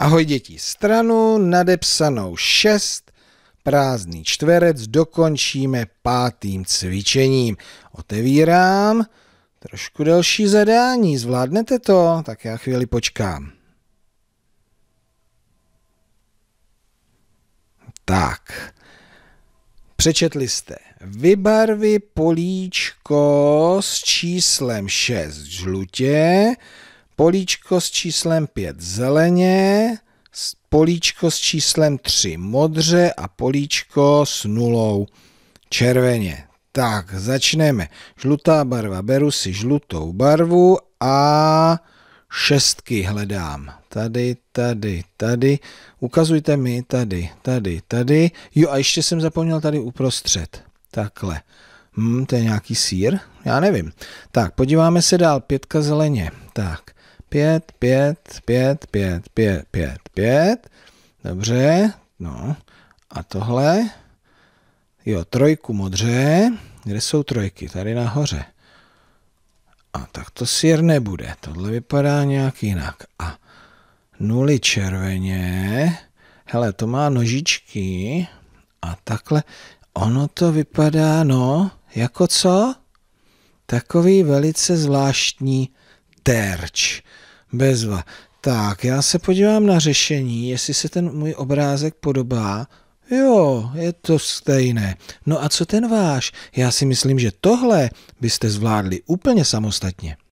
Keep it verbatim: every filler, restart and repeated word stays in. Ahoj děti, stranu nadepsanou šest, prázdný čtverec dokončíme pátým cvičením. Otevírám trošku delší zadání, zvládnete to? Tak já chvíli počkám. Tak, přečetli jste. Vybarvi políčko s číslem šest žlutě, políčko s číslem pět zeleně, políčko s číslem tři modře a políčko s nulou červeně. Tak, začneme. Žlutá barva, beru si žlutou barvu a šestky hledám. Tady, tady, tady. Ukazujte mi tady, tady, tady. Jo, a ještě jsem zapomněl tady uprostřed. Takhle. Hm, to je nějaký sýr? Já nevím. Tak, podíváme se dál. Pětka zeleně. Tak. Pět, pět, pět, pět, pět, pět, pět. Dobře. No. A tohle. Jo, trojku modře. Kde jsou trojky? Tady nahoře. A tak to sír nebude. Tohle vypadá nějak jinak. A nuly červeně. Hele, to má nožičky. A takhle. Ono to vypadá, no, jako co? Takový velice zvláštní terč. Bezva. Tak, já se podívám na řešení, jestli se ten můj obrázek podobá. Jo, je to stejné. No a co ten váš? Já si myslím, že tohle byste zvládli úplně samostatně.